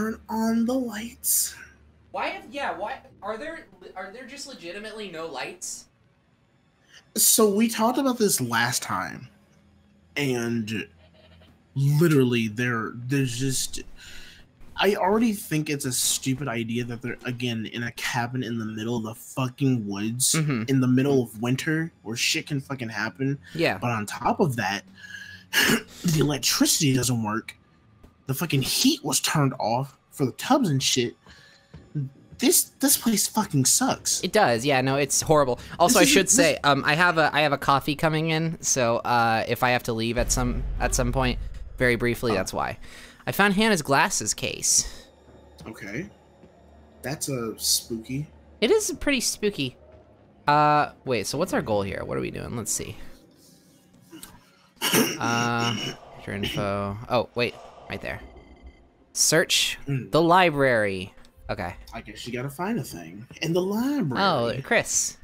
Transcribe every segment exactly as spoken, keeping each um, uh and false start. turn on the lights. Why have, yeah, why, are there, are there just legitimately no lights? So we talked about this last time, and literally there, there's just, I already think it's a stupid idea that they're, again, in a cabin in the middle of the fucking woods, mm-hmm. in the middle of winter, where shit can fucking happen. Yeah. But on top of that, the electricity doesn't work. The fucking heat was turned off for the tubs and shit. This this place fucking sucks. It does, yeah. No, it's horrible. Also, I should say, um, I have a I have a coffee coming in, so uh, if I have to leave at some at some point, very briefly, oh. that's why. I found Hannah's glasses case. Okay, that's a spooky. It is pretty spooky. Uh, wait. So what's our goal here? What are we doing? Let's see. Uh, your info. Oh, wait, right there. Search mm. the library. Okay. I guess you gotta find a thing in the library. Oh, Chris.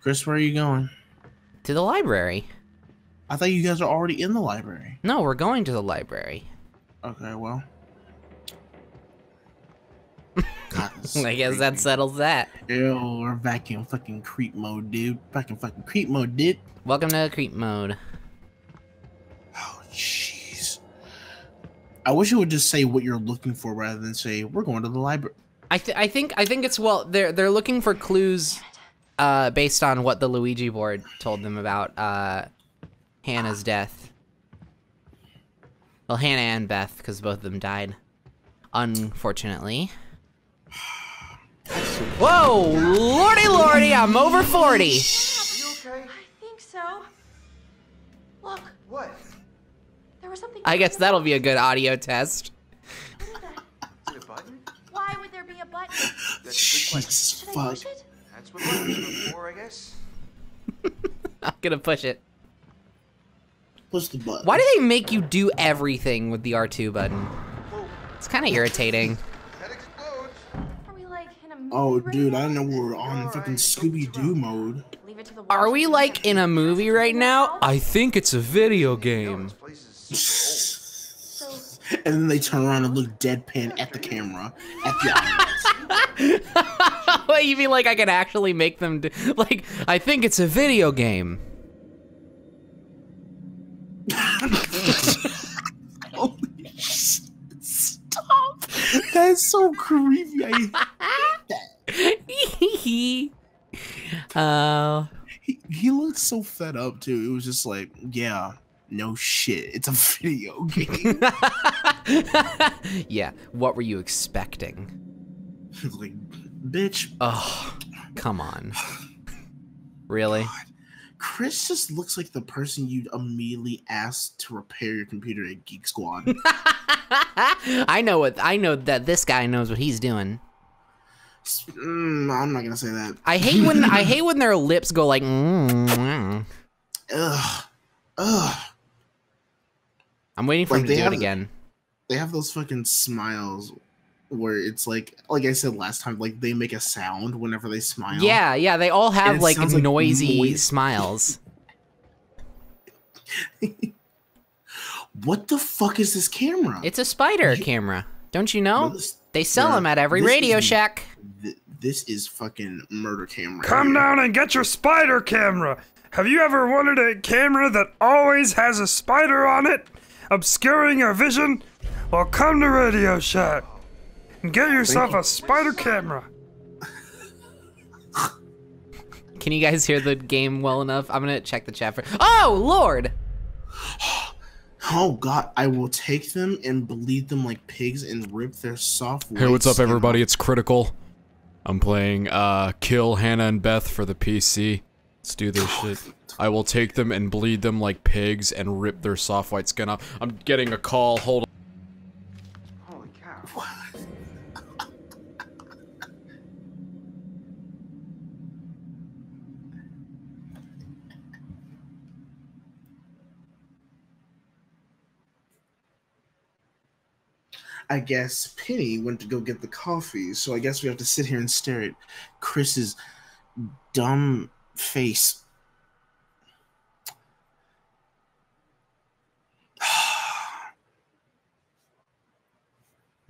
Chris, where are you going? To the library. I thought you guys were already in the library. No, we're going to the library. Okay, well. God, I guess that settles that. Ew, we're back in fucking creep mode, dude. Back in fucking creep mode, dude. Welcome to creep mode. Oh, jeez. I wish it would just say what you're looking for rather than say we're going to the library. I th I think I think it's well they're they're looking for clues uh based on what the Ouija board told them about uh Hannah's death. Well, Hannah and Beth, cuz both of them died unfortunately. Whoa, lordy lordy, I'm over forty. You okay? I think so. Look. What? I guess that'll be a good audio test. Is it a button? Why would there be a button? Jesus fuck. That's what we're looking for, I guess. I'm gonna push it. Push the button. Why do they make you do everything with the R two button? It's kind of irritating. That explodes. Are we like in a movie? Oh, dude, I don't know, we're on fucking Scooby-Doo mode. Are we like in a movie right now? I think it's a video game. And then they turn around and look deadpan at the camera, at the audience. What, you mean like I can actually make them do, like, I think it's a video game. Holy shit, stop. That's so creepy, I hate that. uh, he, he looked so fed up too, it was just like, yeah. No shit, it's a video game. Yeah, what were you expecting? Like, bitch. Oh, come on. Really? God. Chris just looks like the person you'd immediately ask to repair your computer at Geek Squad. I know what I know that this guy knows what he's doing. Mm, I'm not gonna say that. I hate when I hate when their lips go like. Mm-hmm. Ugh. Ugh. I'm waiting for like him to do have, it again. They have those fucking smiles where it's like, like I said last time, like they make a sound whenever they smile. Yeah, yeah, they all have like noisy like smiles. What the fuck is this camera? It's a spider you, camera. Don't you know? No, this, they sell no, them at every Radio Shack. Th this is fucking murder camera. Come down and get your spider camera. Have you ever wanted a camera that always has a spider on it, obscuring your vision? Well, come to Radio Shack and get yourself a spider camera. Can you guys hear the game well enough? I'm gonna check the chat for- Oh, Lord! Oh, God, I will take them and bleed them like pigs and rip their soft waist. Hey, what's up, everybody? It's Critical. I'm playing, uh, Kill Hannah and Beth for the P C. Let's do this shit. I will take them and bleed them like pigs and rip their soft white skin off. I'm getting a call. Hold on. Holy cow. What? I guess Penny went to go get the coffee, so I guess we have to sit here and stare at Chris's dumb face.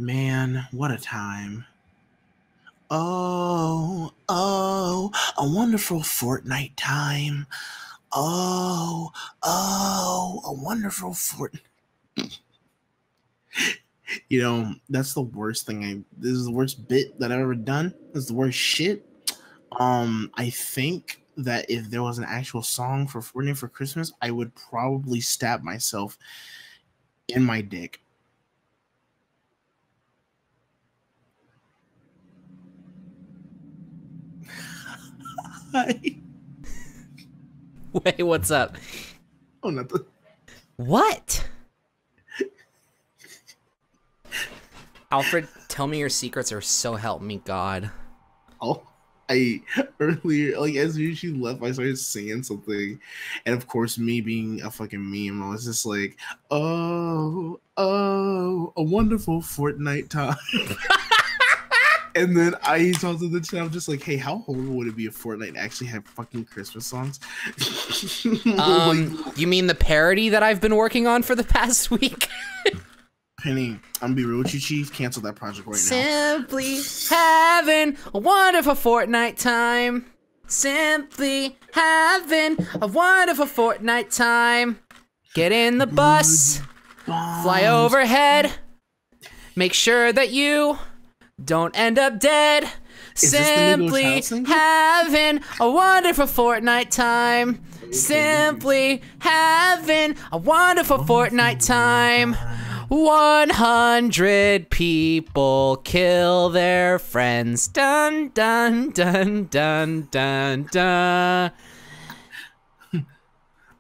Man, what a time. Oh, oh, a wonderful Fortnite time. Oh, oh, a wonderful Fortnite. You know, that's the worst thing I, this is the worst bit that I've ever done. This is the worst shit. Um, I think that if there was an actual song for Fortnite for Christmas, I would probably stab myself in my dick. Hi. Wait, what's up? Oh, nothing. What? Alfred, tell me your secrets, or so help me God. Oh, I earlier, like as soon as she left, I started singing something, and of course, me being a fucking meme, I was just like, "Oh, oh, a wonderful Fortnite time." And then I talked to the channel, just like, hey, how horrible would it be if Fortnite actually had fucking Christmas songs? um, like, you mean the parody that I've been working on for the past week? Penny, I'm gonna be real with you, Chief. Cancel that project right Simply now. Simply having a wonderful Fortnite time. Simply having a wonderful Fortnite time. Get in the bus. Bombs. Fly overhead. Make sure that you... don't end up dead. Is Simply having a wonderful Fortnite time. Simply having a wonderful Fortnite time. one hundred people kill their friends. Dun, dun, dun, dun, dun, dun.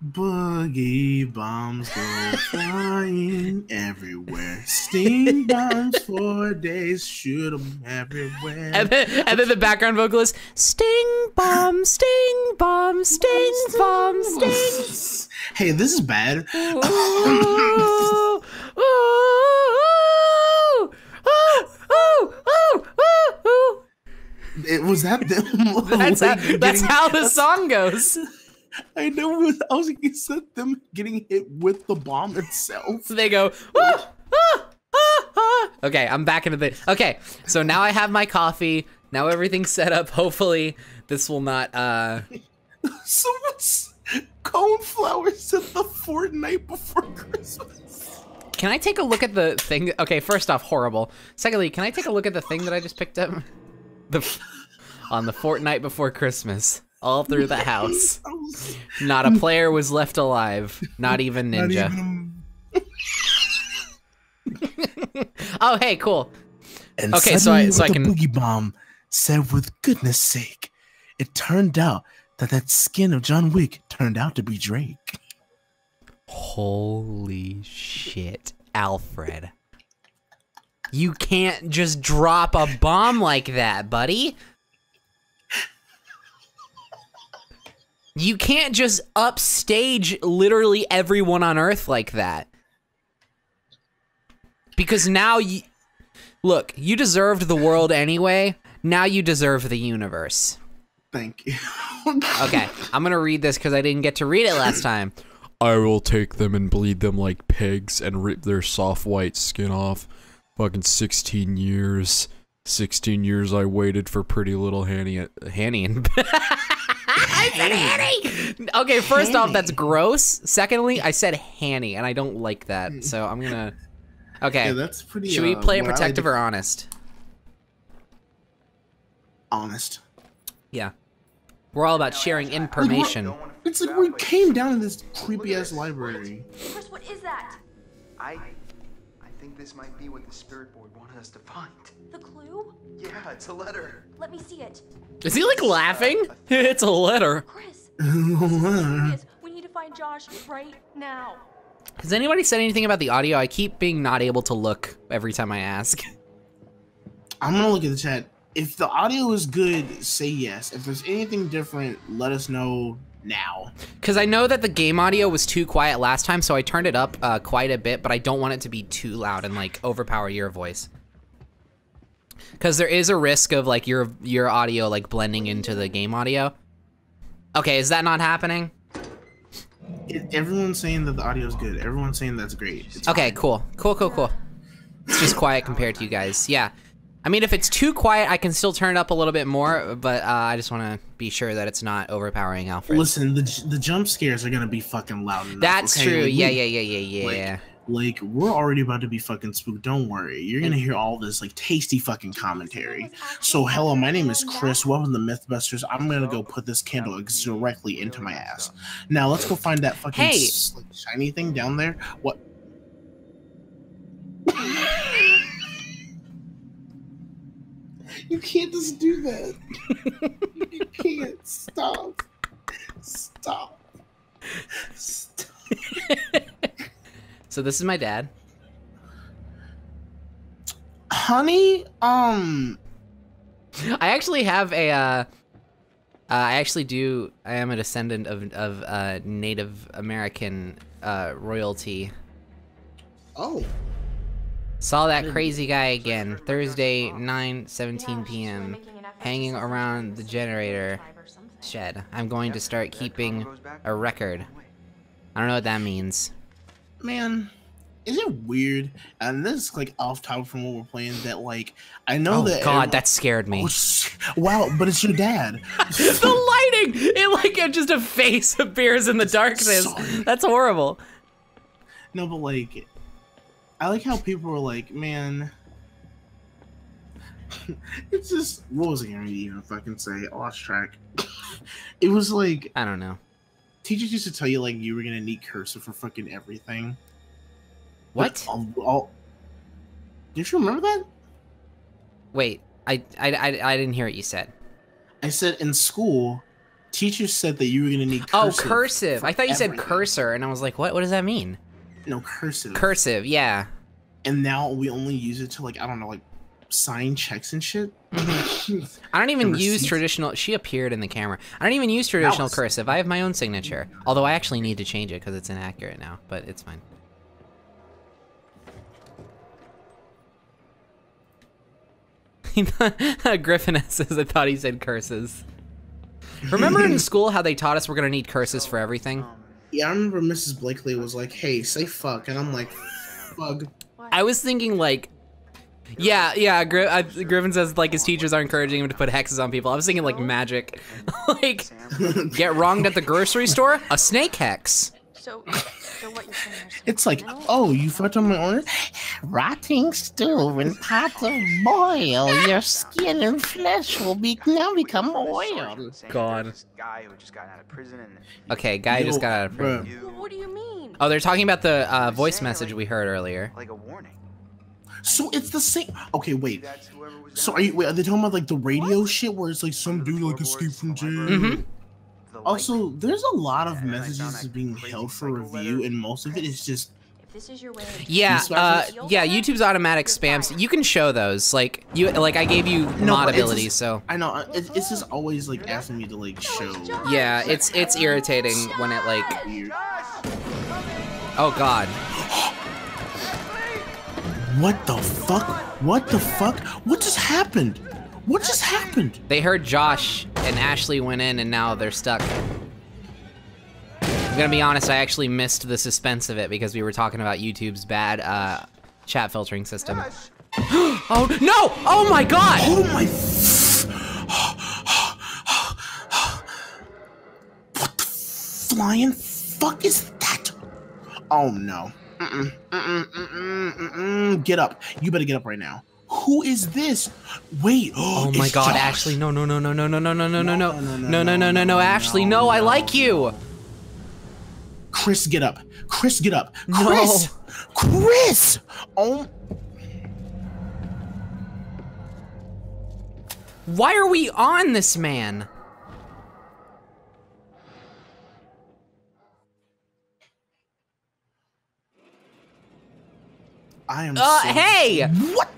Boogie bombs go flying everywhere. Steam bombs for days, shoot them everywhere. And then, and then the background vocalist, sting bomb, sting bomb, sting bomb, sting. Hey, this is bad. Ooh, ooh, ooh, ooh, ooh, ooh, ooh. It was that. That's, like, how, that's getting, how the song goes. I know. I was like, you said them getting hit with the bomb itself. So they go, ah, ah, ah, ah. Okay, I'm back into the. Okay, so now I have my coffee. Now everything's set up. Hopefully, this will not. Uh... Someone's Coneflower said the Fortnite before Christmas. Can I take a look at the thing? Okay, first off, horrible. Secondly, can I take a look at the thing that I just picked up? The on the Fortnite before Christmas. All through the house. Not a player was left alive. Not even Ninja. Not even... Oh, hey, cool. And okay, so I, so I can. The boogie bomb said, "With goodness sake," it turned out that that skin of John Wick turned out to be Drake. Holy shit, Alfred! You can't just drop a bomb like that, buddy. You can't just upstage literally everyone on Earth like that. Because now you... Look, you deserved the world anyway. Now you deserve the universe. Thank you. Okay, I'm gonna read this because I didn't get to read it last time. I will take them and bleed them like pigs and rip their soft white skin off. Fucking sixteen years. sixteen years I waited for pretty little Hanny... Hanny and... I said Hanny! Okay, first Hanny. Off, that's gross. Secondly, I said Hanny, and I don't like that, so I'm gonna... Okay, yeah, that's pretty, should we play uh, it protective or honest? Honest. Yeah. We're all about sharing information. Like, it's like we came down to this creepy-ass library. Chris, what is that? I... I think this might be what the spirit board wanted us to find. The clue? Yeah, it's a letter. Let me see it. Is he like laughing? It's a letter. Chris, we need to find Josh right now. Has anybody said anything about the audio? I keep being not able to look every time I ask. I'm gonna look at the chat. If the audio is good, say yes. If there's anything different, let us know now. Because I know that the game audio was too quiet last time, so I turned it up uh, quite a bit, but I don't want it to be too loud and like overpower your voice. Because there is a risk of like your your audio like blending into the game audio. Okay, is that not happening? It, everyone's saying that the audio is good. Everyone's saying that's great. It's okay, fine. Cool, cool, cool, cool. It's just quiet compared to you guys. Yeah. I mean, if it's too quiet, I can still turn it up a little bit more, but uh, I just want to be sure that it's not overpowering Alfred. Listen, the the jump scares are going to be fucking loud enough. That's okay? True. Like, yeah, yeah, yeah, yeah, yeah, yeah. Like, like, we're already about to be fucking spooked. Don't worry. You're going to hear all this, like, tasty fucking commentary. So, hello, my name is Chris. Welcome to MythBusters. I'm going to go put this candle directly into my ass. Now, let's go find that fucking hey. shiny thing down there. What? You can't just do that. You can't. Stop. Stop. Stop. So this is my dad. Honey, um... I actually have a, uh... uh I actually do... I am a descendant of, of uh, Native American uh, royalty. Oh. Saw that crazy guy again, Thursday, nine seventeen p m, hanging around the generator shed. I'm going to start keeping a record. I don't know what that means. Man, is it weird? And this is like off topic from what we're playing, that like, I know oh, that- Oh god, that scared me. Wow, but it's your dad. The lighting! It like, just a face appears in the darkness. Sorry. That's horrible. No, but like, I like how people were like, man, it's just, what was I going to even fucking say? I lost track. It was like, I don't know. Teachers used to tell you like you were going to need cursive for fucking everything. What? All, all... Did you remember that? Wait, I, I, I, I didn't hear what you said. I said in school, teachers said that you were going to need cursive. Oh, cursive. I thought you everything. said cursor, and I was like, what? What does that mean? No, cursive. Cursive, yeah. And now we only use it to, like, I don't know, like, sign checks and shit. I don't even use traditional... She appeared in the camera. I don't even use traditional was... cursive. I have my own signature. Although I actually need to change it because it's inaccurate now, but it's fine. Griffin says, I thought he said curses. Remember in school how they taught us we're going to need curses for everything? Yeah, I remember Missus Blakely was like, hey, say fuck, and I'm like, fuck. I was thinking like, yeah, yeah, Gri I, Griffin says like his teachers are encouraging him to put hexes on people. I was thinking like magic. Like, get wronged at the grocery store? A snake hex. So, so what you're saying is it's like, oh, you fucked on my own? Rotting stew and pot of boil. Your skin and flesh will be now become oil. God. Okay, guy just got out of prison. What do you mean? Oh, they're talking about the uh, voice message we heard earlier. Like a warning. So it's the same. Okay, wait. So are you? Wait, are they talking about like the radio what? shit where it's like some dude like escaped from jail? Mm-hmm. Also, there's a lot of messages being held for review, and most of it is just. Yeah, uh, yeah. YouTube's automatic spams. You can show those, like you, like I gave you mod abilities, so. I know it's, it's just always like asking me to like show. Yeah, it's it's irritating when it like. Oh God. What the fuck? What the fuck? What just happened? What just happened? They heard Josh and Ashley went in and now they're stuck. I'm gonna be honest, I actually missed the suspense of it because we were talking about YouTube's bad uh, chat filtering system. Yes. Oh no! Oh my god! Oh my... What the flying fuck is that? Oh no. Mm-mm, mm-mm, mm-mm, mm-mm. Get up. You better get up right now. Who is this? Wait. Oh, oh my god, Josh. Ashley. No, no, no, no, no, no, no, no, no, no, no, no, no, no, no, no, no, Ashley. No, no, I like you. Chris, get up. Chris, get up. Chris. No. Chris. Oh. Why are we on this man? I am. Uh, so hey. What?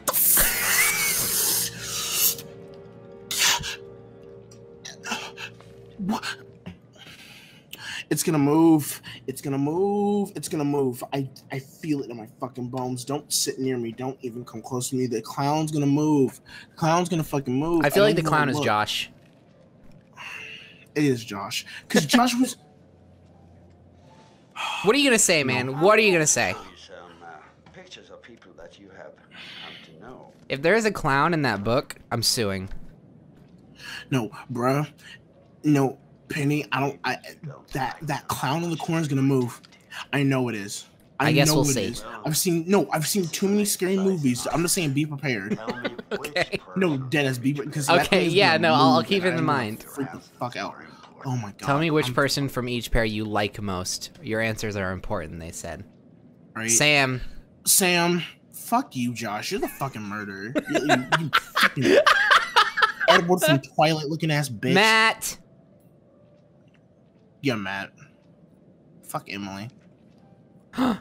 It's gonna move. It's gonna move. It's gonna move. I I feel it in my fucking bones. Don't sit near me. Don't even come close to me. The clown's gonna move. The clown's gonna fucking move. I feel I like the clown is look. Josh. It is Josh. Cause Josh was. What are you gonna say, man? What are you gonna say? pictures of people that you have come to know. If there is a clown in that book, I'm suing. No, bruh. No, Penny, I don't. I, that that clown in the corner is gonna move. I know it is. I, I guess know we'll it see. Is. I've seen no. I've seen too many scary movies. So I'm just saying, be prepared. Okay. No, Dennis, be because. Okay. Yeah. No, I'll keep it in mind. Freak the fuck out. Oh my god. Tell me which I'm... person from each pair you like most. Your answers are important. They said. Right. Sam. Sam. Fuck you, Josh. You're the fucking murderer. you, you, you fucking Edward from Twilight looking ass bitch. Matt. Yeah, Matt. Fuck Emily. Ooh.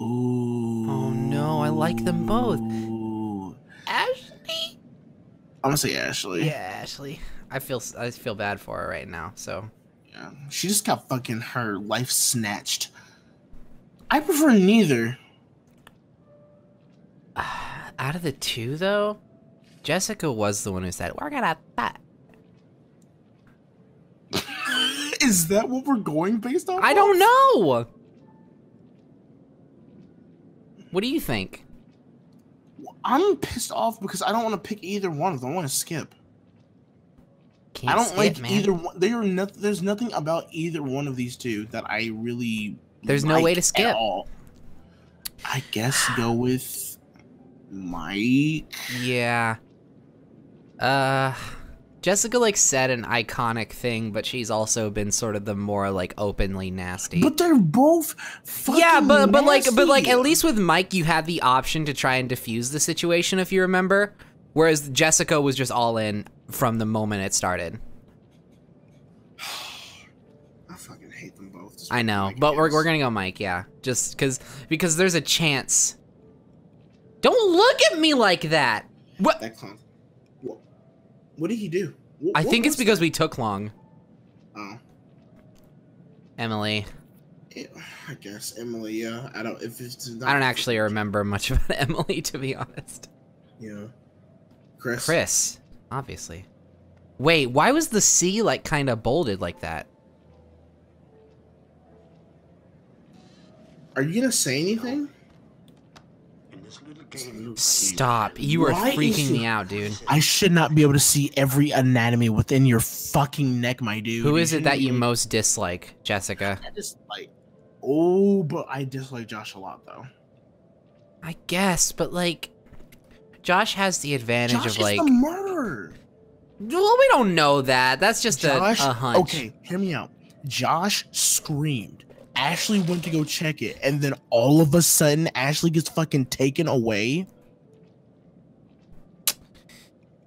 Oh no, I like them both. Ashley? I'm gonna say Ashley. Yeah, Ashley. I feel I feel bad for her right now, so. Yeah. She just got fucking her life snatched. I prefer neither. Uh, out of the two though, Jessica was the one who said, "We're gonna fight." Is that what we're going based on? I don't know. What do you think? I'm pissed off because I don't want to pick either one of them. I want to skip. Can't I don't skip, like man. Either one. They are not, there's nothing about either one of these two that I really There's like no way to skip. At all. I guess go with Mike. Yeah. Uh, Jessica like said an iconic thing, but she's also been sort of the more like openly nasty. But they're both fucking yeah, but but nasty. like but like at least with Mike you had the option to try and defuse the situation if you remember, whereas Jessica was just all in from the moment it started. I fucking hate them both. I know, but we're we're gonna go Mike, yeah, just because because there's a chance. Don't look at me like that. What? That clown. What did he do? What, I think it's because that? we took long. Oh. Emily. It, I guess Emily, yeah. I don't if it's not I don't actually remember much about Emily, to be honest. Yeah. Chris. Chris, obviously. Wait, why was the C like kinda bolded like that? Are you gonna say anything? Stop. You are Why freaking me out, dude. I should not be able to see every anatomy within your fucking neck, my dude. Who is it that you most dislike, Jessica? I dislike... Oh, but I dislike Josh a lot, though. I guess, but, like... Josh has the advantage Josh of, like... Josh is the murderer! Well, we don't know that. That's just Josh, a, a hunch. Okay, hear me out. Josh screamed. Ashley went to go check it, and then all of a sudden, Ashley gets fucking taken away.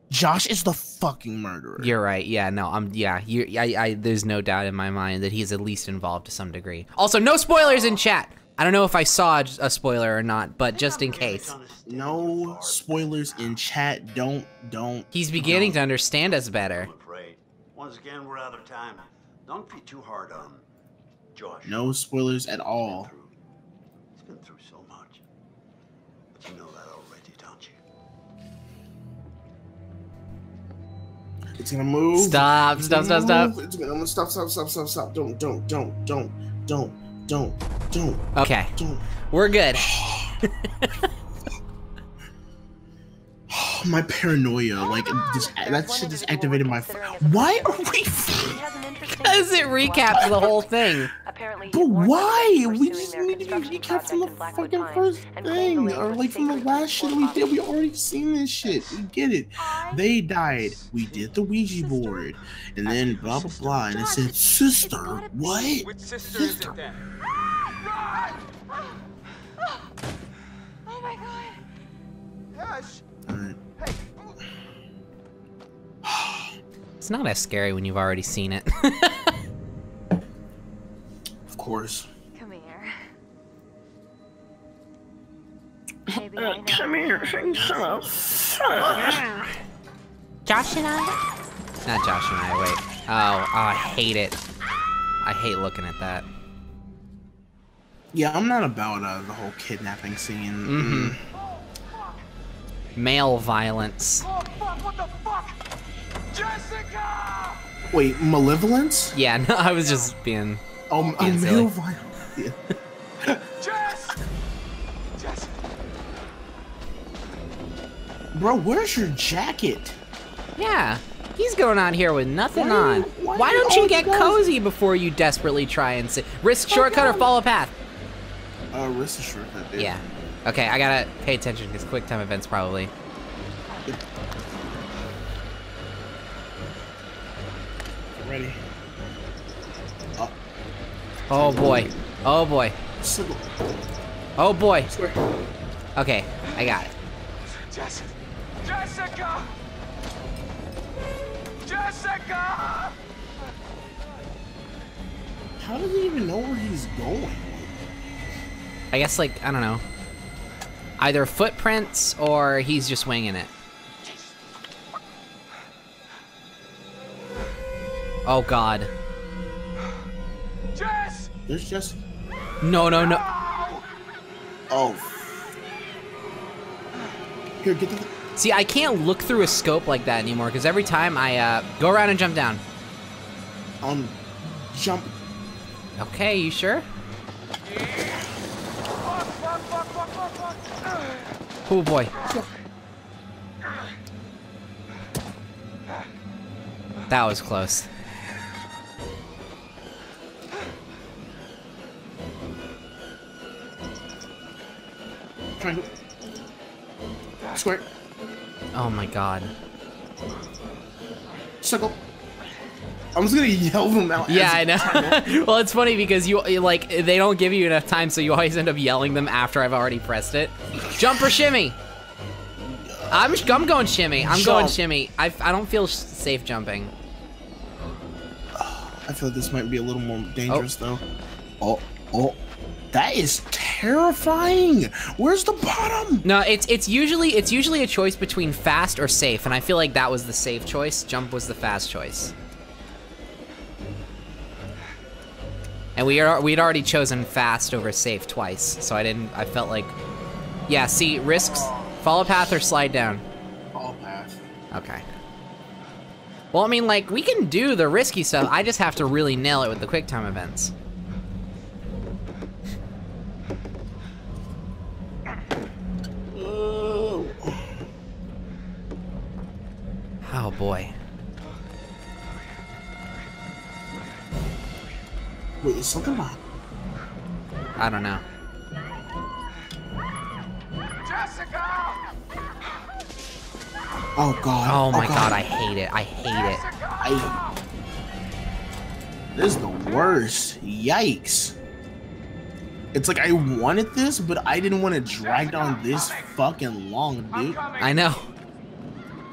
Josh is the fucking murderer. You're right. Yeah, no, I'm, yeah, you, I, I, there's no doubt in my mind that he's at least involved to some degree. Also, no spoilers in chat. I don't know if I saw a spoiler or not, but just in case. No spoilers in chat. Don't, don't. He's beginning don't. to understand us better. Once again, we're out of time. Don't be too hard on Josh. No spoilers at all. He's been through, he's been through so much. But you know that already, don't you? It's gonna move. Stop, it's stop, stop, move. stop. It's gonna stop, stop, stop, stop, stop. Don't, don't, don't, don't, don't, don't, don't. Okay. Don't. We're good. My paranoia, oh, like, just, that shit just activated my... Why are we... Because it recaps the whole thing. Apparently, but why? We just needed to recap from the fucking first thing. Or, like, from the last shit we did. We already seen this shit. We get it. They died. We did the Ouija board. And then blah, blah, blah. And it said, sister, what? Which sister is it then? Oh, my God. Yes. All right. It's not as scary when you've already seen it. Of course. Come here. Maybe uh, I come here. Josh and I? Not Josh and I, wait. Oh, oh, I hate it. I hate looking at that. Yeah, I'm not about uh, the whole kidnapping scene. Mm-hmm. Male violence. Oh, fuck, what the fuck? Jessica! Wait, malevolence? Yeah, no, I was just being. Oh, um, male violence. Yeah. Jess! Jessica! Bro, where's your jacket? Yeah, he's going out here with nothing why, on. Why, why don't you get guys... cozy before you desperately try and sit? Risk shortcut oh, or follow path? Uh, risk a shortcut, dude. Yeah. Okay, I gotta pay attention because quick time events probably. Get ready. Oh, oh boy. Oh boy. Oh boy. Okay, I got it. Jessica! Jessica! Jessica! How does he even know where he's going? I guess, like, I don't know. Either footprints or he's just winging it. Oh God. Jess! There's Jess. No, no, no. Oh. Here, get the... See, I can't look through a scope like that anymore because every time I uh, go around and jump down. Um, jump. Okay, you sure? Oh boy. That was close. Triangle. Square. Oh my God. Circle. I'm just gonna yell them out. Yeah, I know. Well, it's funny because you like they don't give you enough time, so you always end up yelling them after I've already pressed it. Jump or shimmy. I'm I'm going shimmy. I'm Jump. going shimmy. I I don't feel safe jumping. I feel like this might be a little more dangerous oh. though. Oh oh. That is terrifying. Where's the bottom? No, it's it's usually it's usually a choice between fast or safe, and I feel like that was the safe choice. Jump was the fast choice. And we are we'd already chosen fast over safe twice, so I didn't. I felt like, yeah. See, risks, follow path or slide down. Follow path. Okay. Well, I mean, like we can do the risky stuff. I just have to really nail it with the quick time events. Oh boy. Wait, is something wrong? I don't know. Jessica! Oh God. Oh my oh, God. God, I hate it. I hate Jessica! it. I... This is the worst. Yikes. It's like I wanted this, but I didn't want to drag down this fucking long, dude. I know.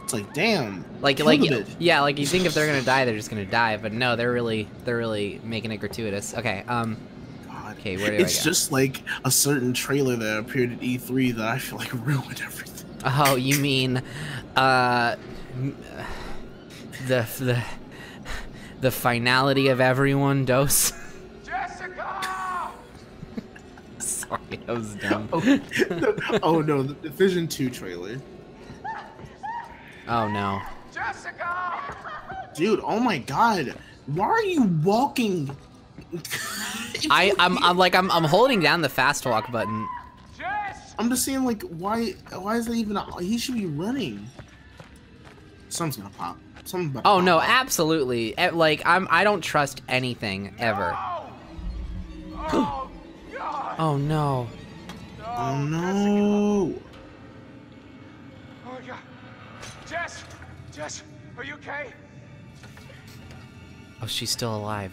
It's like, damn. Like, like, yeah, like you think if they're gonna die, they're just gonna die, but no, they're really, they're really making it gratuitous. Okay, um, God. okay, where do It's I go? just like a certain trailer that appeared at E three that I feel like ruined everything. Oh, you mean, uh, the the the finality of everyone dose. Jessica! Sorry, that was dumb. Oh, no, oh, no the Division two trailer. Oh no. Jessica! Dude, oh my God. Why are you walking? I, I'm, I'm like, I'm, I'm holding down the fast walk button. Jess! I'm just saying, like, why, why is that even, a, he should be running. Something's gonna pop. Something's gonna oh pop. no, absolutely. Like, I'm, I don't trust anything, ever. No! Oh, God. oh no. Oh no. Jessica. Jess! Jess, are you okay? Oh, she's still alive.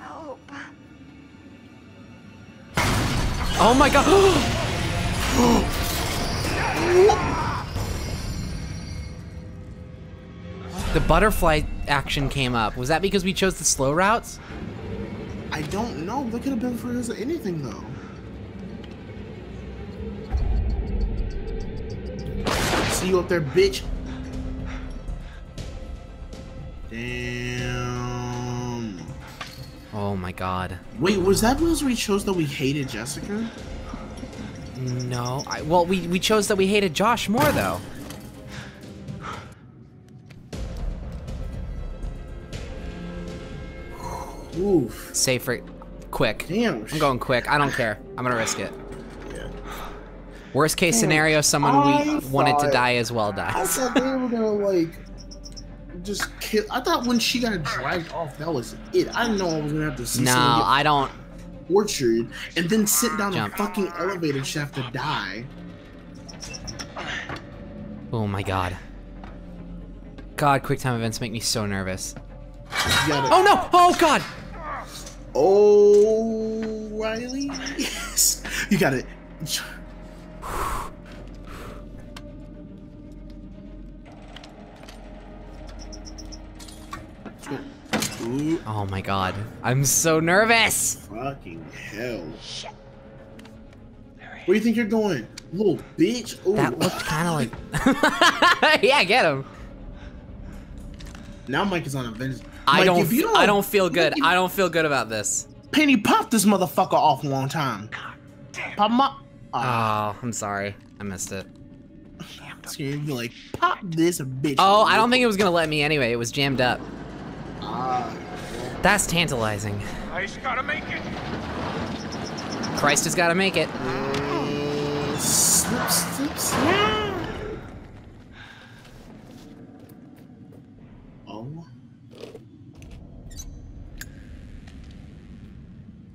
Help. Oh my God! The butterfly action came up. Was that because we chose the slow routes? I don't know. That could have been for anything, though. See you up there, bitch. Damn. Oh my God. Wait, was that because we chose that we hated Jessica? No. I, well, we, we chose that we hated Josh more, though. Oof. Safer. Quick. Damn. I'm going quick. I don't care. I'm going to risk it. Yeah. Worst case scenario, someone I we wanted to die as well dies. I thought they were gonna like just kill. I thought when she got dragged off, that was it. I didn't know I was gonna have to see no, someone get I don't. Tortured and then sit down Jump. a fucking elevator shaft to die. Oh my god. God, quick time events make me so nervous. Oh no! Oh god! Oh, Riley? Yes! You got it. Oh my god. I'm so nervous! Fucking hell. Shit. Where do you think you're going? Little bitch? Ooh. That looked kind of like... yeah, get him. Now Mike is on a vengeance. I don't, if you don't... I don't feel good. If... I don't feel good about this. Penny popped this motherfucker off a long time. God damn. Pop him up. Oh, I'm sorry. I missed it. So you're like, pop this bitch. Oh, I don't think it was going to let me anyway. It was jammed up. Ah. That's tantalizing. Christ gotta make it. Christ has gotta make it. Uh, slip, slip, slip. Oh.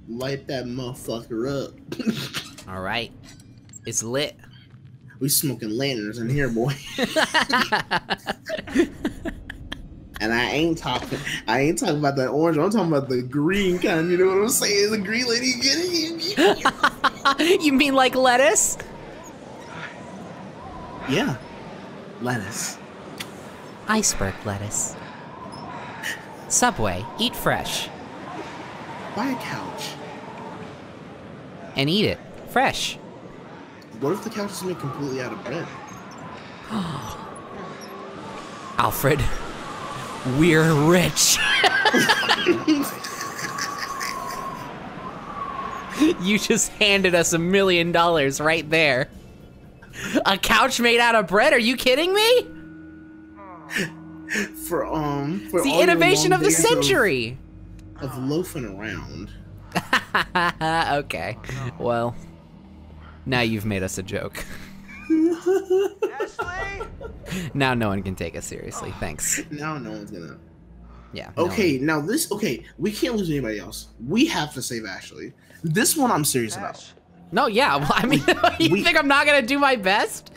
Light that motherfucker up. All right, it's lit. We smoking lanterns in here, boy. And I ain't talking. I ain't talking about that orange. I'm talking about the green kind. You know what I'm saying? The green lady. You mean like lettuce? Yeah, lettuce. Iceberg lettuce. Subway. Eat fresh. Buy a couch. And eat it fresh. What if the couch is made completely out of bread? Alfred. We're rich. You just handed us a million dollars right there. A couch made out of bread? Are you kidding me? For um, for it's the innovation of the century. Of, of loafing around. Okay. Well, now you've made us a joke. Now no one can take us seriously. Thanks. Now no one's gonna. Yeah. No okay. One. Now this. Okay. We can't lose anybody else. We have to save Ashley. This one I'm serious Ash. about. No. Yeah. Well, I mean, you we, think I'm not gonna do my best?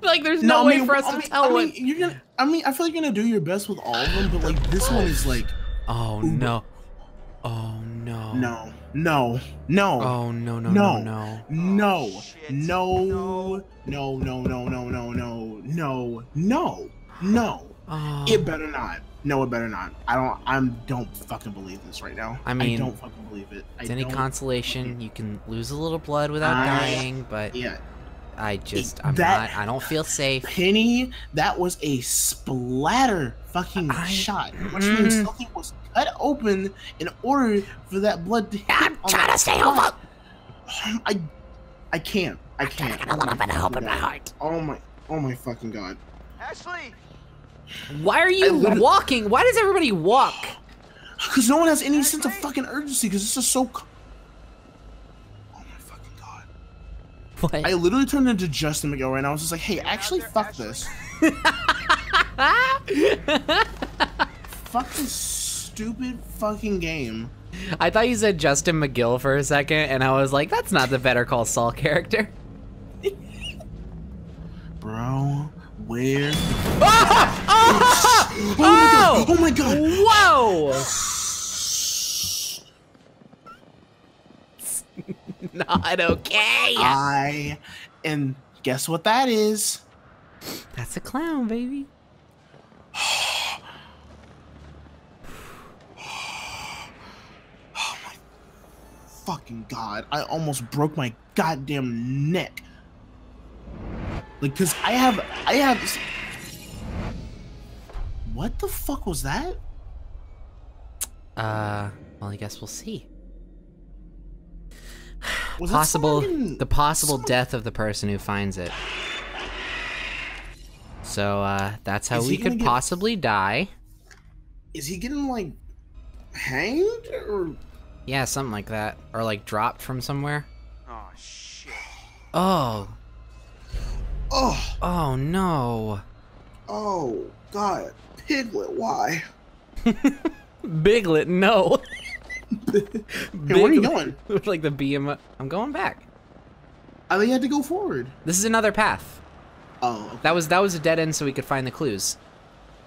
Like, there's no, no way I mean, for us I to mean, tell. I mean, what... you're gonna. I mean, I feel like you're gonna do your best with all of them, but like this one is like. Oh Uber. no. Oh no. No. No, no. Oh no no no no no oh, no no no no no no no no no no. Oh. It better not. No, it better not. I don't. I'm don't fucking believe this right now. I mean, I don't fucking believe it. It's any consolation. You can lose a little blood without I, dying, but yeah. I just, I'm that, not, I don't feel safe. Penny, that was a splatter fucking I, shot. Which mm, means something was cut open in order for that blood to hit. I'm trying to stay over. I, I can't. I can't. I'm trying to get a little bit of hope in my heart. Oh my, oh my fucking god. Ashley! Why are you walking? Why does everybody walk? Because no one has any Ashley? sense of fucking urgency because this is so... What? I literally turned into Justin McGill right now. I was just like, hey, actually, fuck this. Fuck this stupid fucking game. I thought you said Justin McGill for a second, and I was like, that's not the Better Call Saul character. Bro, where? Oh! Oh! Oh! Oh my god! Oh my god! Whoa! Not okay. I and guess what that is? That's a clown, baby. Oh my fucking god! I almost broke my goddamn neck. Like, cause I have, I have. What the fuck was that? Uh, well, I guess we'll see. Was possible in, the possible someone... death of the person who finds it. So uh that's how is we could get... possibly die. Is he getting like hanged or yeah, something like that. Or like dropped from somewhere. Oh shit. Oh Oh. Oh no. Oh God, Piglet, why? Biglet, no. Hey, where are you going? With like the B M I. I'm going back. I mean, you had to go forward. This is another path. Oh. Okay. That was that was a dead end, so we could find the clues.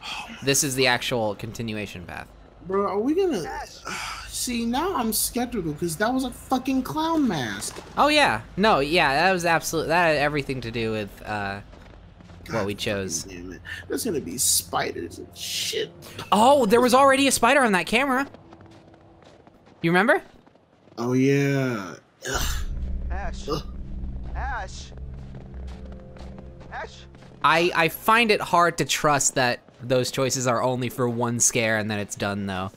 Oh, this is the actual continuation path. Bro, are we gonna? See, now I'm skeptical because that was a fucking clown mask. Oh yeah, no, yeah, that was absolutely that had everything to do with uh, God, what we chose. Damn it. There's gonna be spiders and shit. Oh, there was already a spider on that camera. You remember? Oh yeah. Ugh. Ash. Ugh. Ash. Ash. I I find it hard to trust that those choices are only for one scare and then it's done though.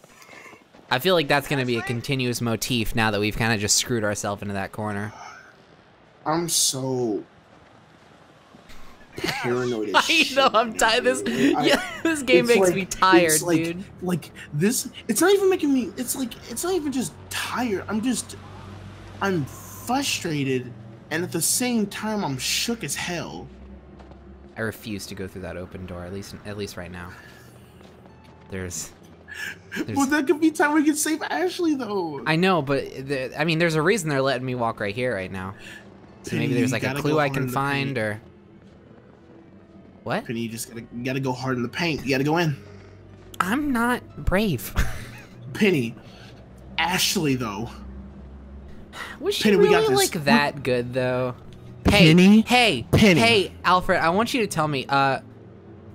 I feel like that's gonna be a continuous motif now that we've kind of just screwed ourselves into that corner. I'm so paranoid. As I shit know I'm tired. This I, yeah, this game makes like, me tired, it's like, dude. Like this, it's not even making me. It's like it's not even just tired. I'm just, I'm frustrated, and at the same time, I'm shook as hell. I refuse to go through that open door. At least, at least right now. There's. There's... Well, that could be time we could save Ashley, though. I know, but the, I mean, there's a reason they're letting me walk right here right now. So Penny, maybe there's like a clue I can find, or what? Penny, you just gotta you gotta go hard in the paint. You gotta go in. I'm not brave. Penny, Ashley, though. Was she Penny, really like that good, though? Hey, Penny? hey, Penny. hey, Alfred! I want you to tell me, uh,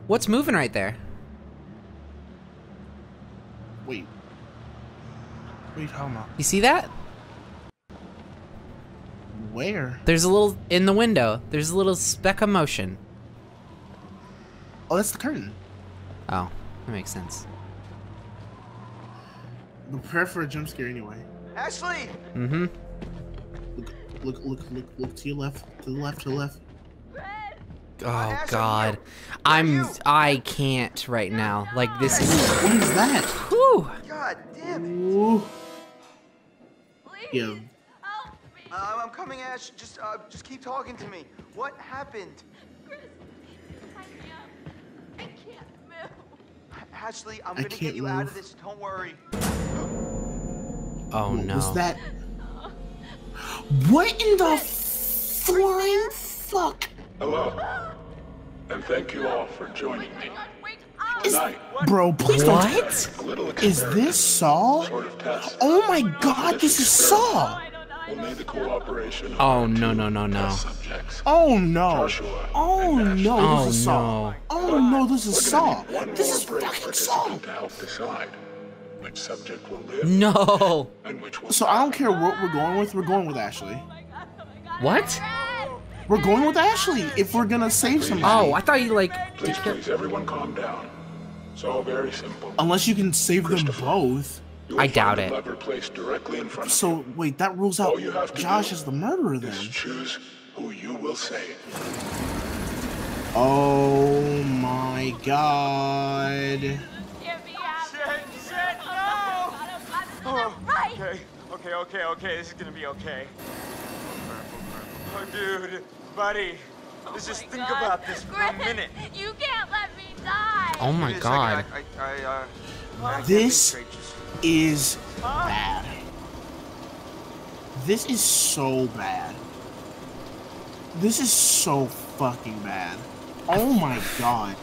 what's moving right there? Wait. What are you talking about? You see that? Where? There's a little in the window. There's a little speck of motion. Oh, that's the curtain. Oh, that makes sense. Prepare for a jump scare anyway. Ashley. Mm-hmm. Look, look, look, look, look to your left, to the left, to the left. Oh God, I'm I can't right now. Like this is what is that? Whew. God damn it! Please, yeah. Help me. Uh, I'm coming, Ash. Just uh, just keep talking to me. What happened? Chris, tie me up. I can't move. Ashley, I'm gonna get you move. out of this. Don't worry. Oh what no! Was that? What in the flying fuck? Hello. And thank you all for joining me. Is, bro, please don't. What? Is this Saw? Oh my God, this is Saw! Oh no no no no. Oh no. Oh no, this is Saw. Oh no, this is Saw. This is fucking Saw. No. So I don't care what we're going with, we're going with Ashley. What? We're going with Ashley if we're gonna save somebody. Oh, I thought you like. Please, please, everyone, calm down. It's all very simple. Unless you can save them both. I doubt it. So wait, that rules out Josh as the murderer then. Choose who you will save. Oh my God. Get me out! Shit, shit, no! Oh, okay, okay, okay, okay. This is gonna be okay. Oh, dude. Buddy, let's just think about this for a minute. You can't let me die. Oh my God. This is bad. This is so bad. This is so fucking bad. Oh my God.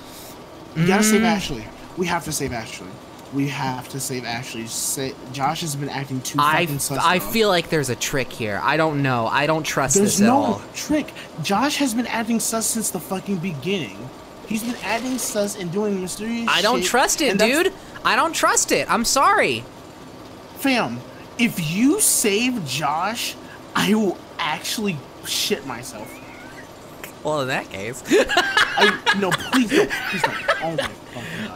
We gotta save Ashley. We have to save Ashley. We have to save Ashley. Say, Josh has been acting too fucking I, sus. I though. feel like there's a trick here. I don't know. I don't trust there's this no at all. There's no trick. Josh has been acting sus since the fucking beginning. He's been acting sus and doing mysterious shit. I don't shit, trust it, dude. I don't trust it. I'm sorry. Fam, if you save Josh, I will actually shit myself. Well, in that case. I, no, please don't. Please don't. Oh, my God.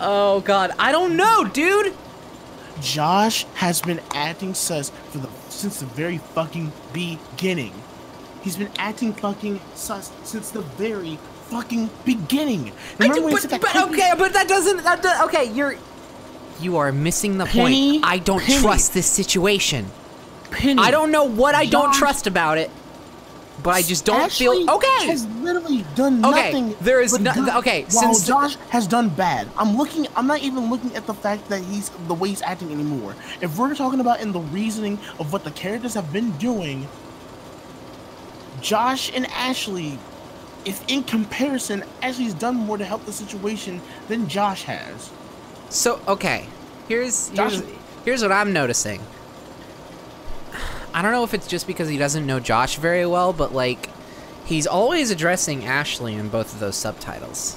Oh, God. I don't know, dude. Josh has been acting sus for the, since the very fucking beginning. He's been acting fucking sus since the very fucking beginning. Remember do, when but, that but, okay, but that doesn't... That does, okay, you're... You are missing the Penny, point. I don't Penny. trust this situation. Penny. I don't know what I Josh. don't trust about it. But I just don't Ashley feel okay. Has literally done okay, nothing. There is nothing. Okay, since Josh has done bad, I'm looking. I'm not even looking at the fact that he's the way he's acting anymore. If we're talking about in the reasoning of what the characters have been doing, Josh and Ashley, if in comparison, Ashley's done more to help the situation than Josh has. So okay, here's here's, Josh, here's what I'm noticing. I don't know if it's just because he doesn't know Josh very well, but like, he's always addressing Ashley in both of those subtitles.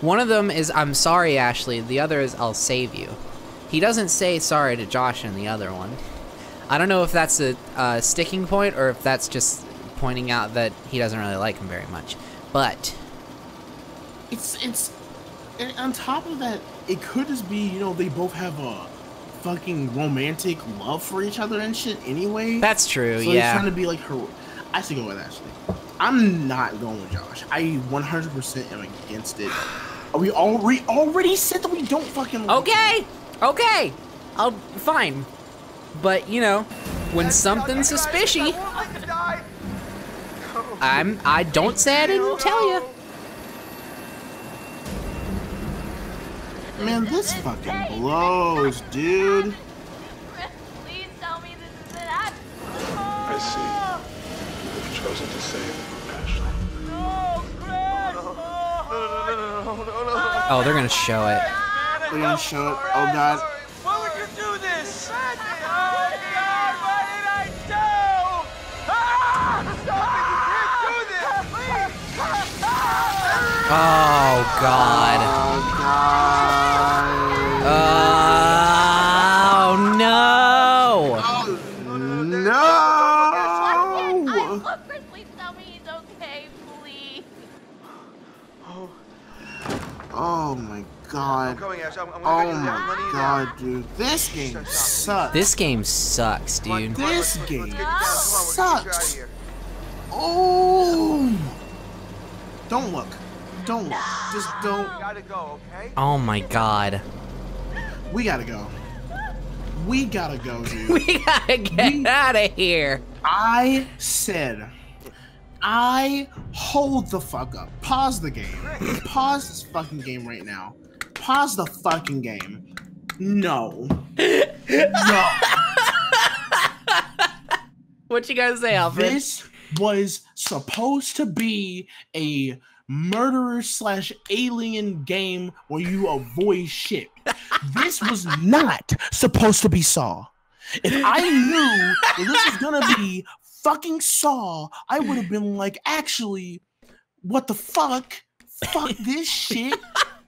One of them is, I'm sorry, Ashley. The other is, I'll save you. He doesn't say sorry to Josh in the other one. I don't know if that's a uh, sticking point or if that's just pointing out that he doesn't really like him very much, but. It's, it's, and on top of that, it could just be, you know, they both have a fucking romantic love for each other and shit anyway. That's true, so yeah. So trying to be like her. I should go with Ashley. I'm not going with Josh. I one hundred percent am against it. We already already said that we don't fucking like Okay. Him. Okay. I'll fine. But, you know, when something's suspicious, I'm I don't say I didn't tell you. Man, this fucking blows, dude. Please tell me this isn't Ashley. I see. You've chosen to save Ashley. No, Chris! No, no, no, no, no, no. Oh, they're gonna show it. They're gonna show it. Oh, God. Why would you do this? Oh, God, why did I do? Ah! Stop it! You can't do this! Please! Ah! Oh, God. Oh, God. Oh no! No! Look, Chris, please tell me he's okay, please. Oh, oh my God! I'm coming, Ash. I'm, I'm gonna oh my God, dude! This game sucks. This game sucks, dude. This game sucks. Oh! Don't look. Don't look. Just don't. Gotta go, okay? Oh my God. We gotta go. We gotta go, dude. We gotta get we, out of here. I said, I hold the fuck up. Pause the game. Pause this fucking game right now. Pause the fucking game. No. No. What you guys say, Alfred? This was supposed to be a murderer slash alien game where you avoid shit. This was not supposed to be Saw. If I knew that this was gonna be fucking Saw, I would have been like, actually, what the fuck? Fuck this shit.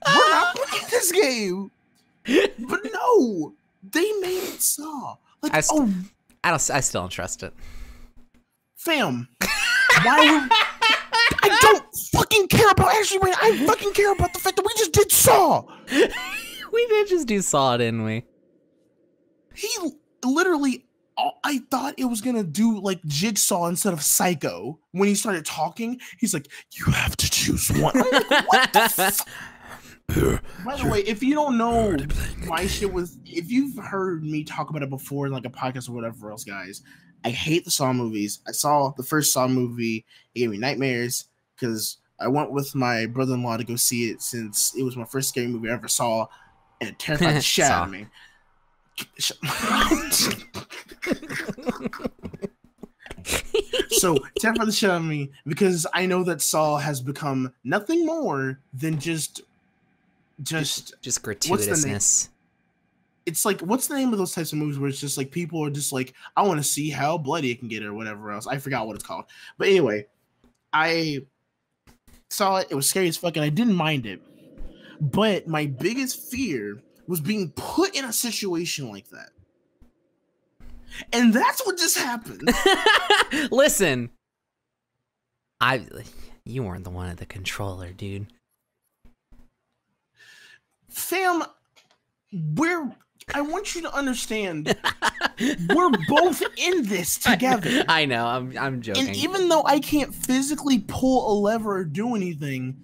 We're not playing this game. But no, they made it Saw. Like, I, st oh, I don't. I still don't trust it. Fam, why would I don't fucking care about Ashley Wayne. I fucking care about the fact that we just did Saw. We did just do Saw, didn't we? He literally, I thought it was going to do like Jigsaw instead of Psycho. When he started talking, he's like, you have to choose one. I'm like, what the f By the way, if you don't know my shit was, if you've heard me talk about it before in like a podcast or whatever else, guys, I hate the Saw movies. I saw the first Saw movie. It gave me nightmares because I went with my brother-in-law to go see it since it was my first scary movie I ever saw. And it terrified the shit out of me. So terrified the shit out of me because I know that Saw has become nothing more than just, just, just, just gratuitousness. It's like, what's the name of those types of movies where it's just like people are just like, I want to see how bloody it can get or whatever else. I forgot what it's called. But anyway, I saw it. It was scary as fuck, and I didn't mind it. But my biggest fear was being put in a situation like that. And that's what just happened. Listen. I you weren't the one at the controller, dude. Fam, we're I want you to understand we're both in this together. I know, I'm I'm joking. And even though I can't physically pull a lever or do anything,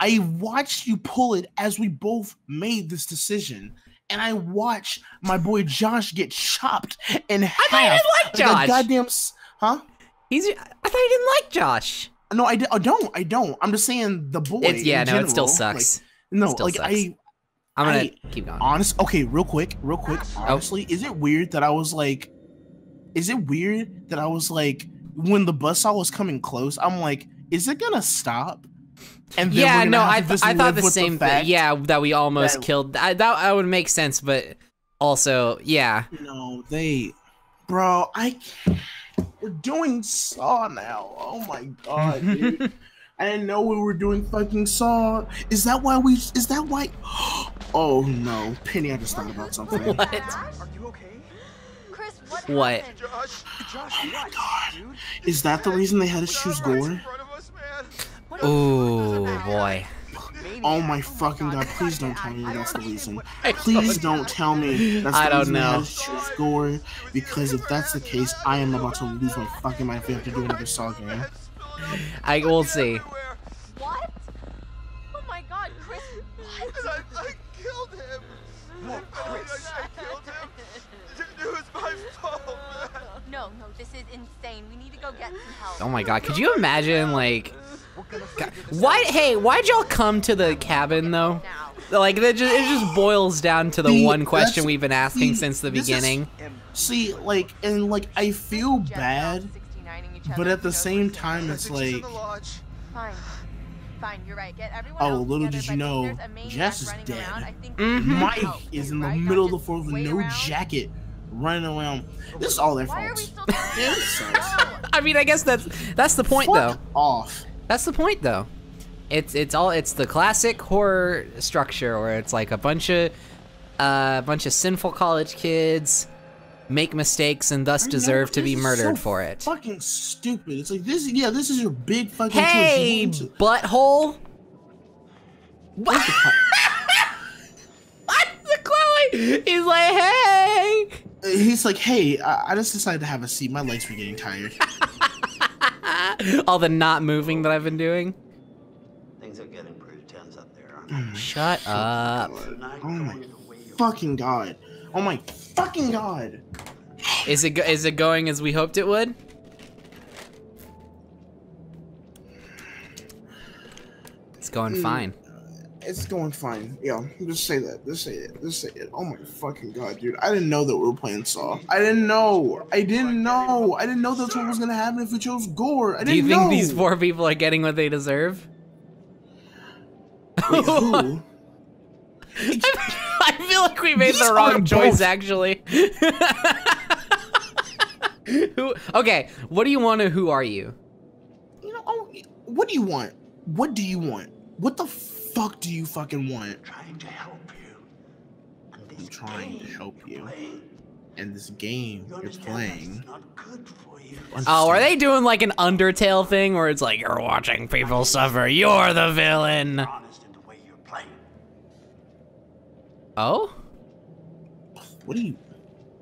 I watched you pull it as we both made this decision, and I watched my boy Josh get chopped in half. I didn't like Josh. Goddamn, huh? He's. I thought you didn't like Josh. No, I, I don't. I don't. I'm just saying the boy. It's, yeah, no, general, it still sucks. Like, no, still like sucks. I. I'm gonna I, keep going. Honest, okay, real quick, real quick. Honestly, oh. is it weird that I was like, is it weird that I was like, when the buzzsaw was coming close, I'm like, is it gonna stop? And then yeah, no, I th I thought the same thing. Yeah, that we almost that, killed. I that I would make sense, but also, yeah. No, they, bro, I. We're doing Saw now. Oh my god, dude. I didn't know we were doing fucking Saw. Is that why we? Is that why? Oh no, Penny! I just thought about something. What? Are you okay? Chris, what? What? Josh, Josh, oh my god! Is that the reason they had to choose Gore? Oh boy! Oh my fucking god! Please don't tell me that's the reason. Please don't tell me that's the reason they had to choose Gore. Because if that's the case, I am about to lose my fucking mind if we have to do another Saw game. I will see. What? Oh my god, Chris, what? I, I killed him. What, Chris? I, I, I killed him. It was my fault, man. No, no, this is insane. We need to go get some help. Oh my god, could you imagine, like... God, why, hey, why'd y'all come to the cabin, though? Like, it just, it just boils down to the see, one question we've been asking see, since the beginning. Is, see, like, and, like, I feel bad... But at the same time, it's like, fine, fine, you're right. Get everyone oh, little did you know, Jess is dead. Mm-hmm. Mike is in the middle of the floor with no jacket, running around. This is all their fault. I mean, I guess that's that's the point, though. Off. That's the point, though. It's it's all it's the classic horror structure where it's like a bunch of a uh, bunch of sinful college kids. Make mistakes and thus deserve to be murdered for it. Fucking stupid. It's like this. Yeah, this is your big fucking. Hey, butthole. What? What? Chloe. He's like, hey. He's like, hey. I just decided to have a seat. My legs were getting tired. All the not moving that I've been doing. Things are getting pretty tense up there. Shut up. Oh my fucking god. Oh my fucking god! Is it go is it going as we hoped it would? It's going mm, fine. It's going fine. Yeah, just say that. Just say it. Just say it. Oh my fucking god, dude! I didn't know that we were playing Saw. I didn't know. I didn't know. I didn't know that's what was gonna happen if we chose Gore. I didn't know. Do you think know. these four people are getting what they deserve? Wait, who? I feel like we made These the wrong choice, both. actually. Who, okay, what do you want to who are you? You know, oh, what do you want? What do you want? What the fuck do you fucking want? I'm trying to help you. I'm trying to help you. And this game you you're playing. Not good for you. Oh, are they doing like an Undertale thing where it's like, you're watching people suffer, you're the villain? Oh? What do you...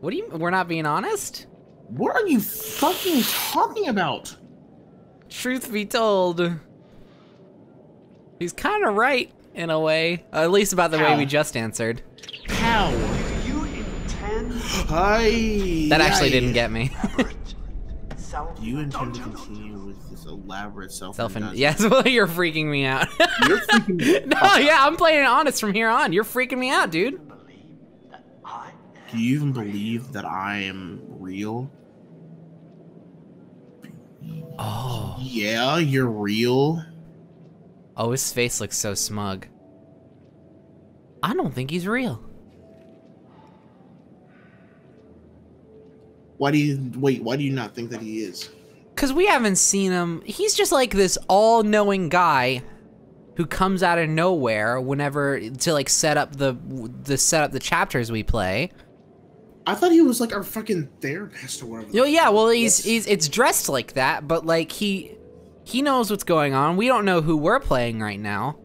What do you... We're not being honest? What are you fucking talking about? Truth be told, he's kind of right, in a way. At least about the How? way we just answered. How? Do you intend... Hi. That actually didn't get me. Do you intend to continue with this elaborate self indulgence? Yes, well, you're freaking me out. You're freaking me out. No, yeah, I'm playing it honest from here on. You're freaking me out, dude. Do you even believe that I am real? Oh. Yeah, you're real. Oh, his face looks so smug. I don't think he's real. Why do you, wait, why do you not think that he is? Because we haven't seen him. He's just like this all-knowing guy who comes out of nowhere whenever, to like set up the, the set up the chapters we play. I thought he was like our fucking therapist or whatever. Oh yeah, well he's, he's, it's dressed like that, but like he, he knows what's going on. We don't know who we're playing right now.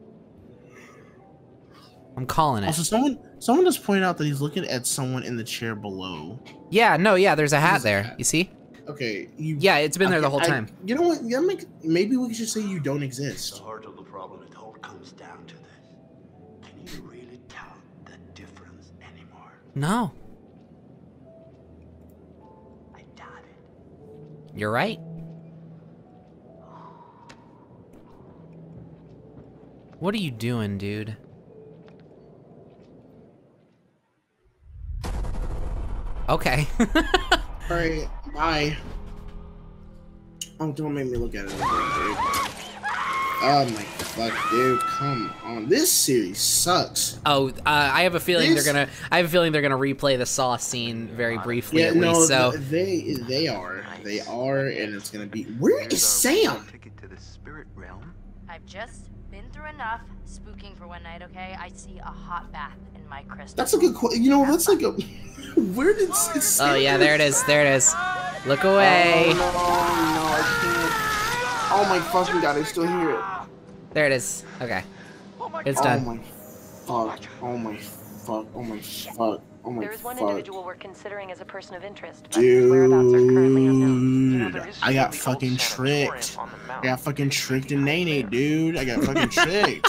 I'm calling it. Also, someone, someone just pointed out that he's looking at someone in the chair below. Yeah, no, yeah, there's a hat there. Hat? You see? Okay. You, yeah, it's been okay, there the whole time. I, you know what? Yeah, make, maybe we should say you don't exist. The heart of the problem, it all comes down to this. Can you really tell the difference anymore? No. I doubt it. You're right. What are you doing, dude? Okay. Alright, bye. Oh, don't make me look at it again, dude. Oh my fuck, dude, come on. This series sucks. Oh, uh, I have a feeling this... they're gonna. I have a feeling they're gonna replay the Saw scene very briefly. Yeah, at no, least, so they they are, they are, and it's gonna be. Where There's is Sam? Ticket to the spirit realm. I've just been through enough spooking for one night. Okay, I see a hot bath in my crystal. That's a good question. You know, that's like a. Where did Sam? Oh yeah, there it is. There it is. Look away. Oh, no, no, I can't. Oh my fucking god, I still hear it. There it is. Okay. Oh my it's done. Oh my fuck. Oh my fuck. Oh my fuck. Oh my fuck. There is one individual we're considering as a person of interest, but his whereabouts are currently unknown. Dude, I got fucking tricked. I got fucking tricked in Nene, dude. I got fucking tricked.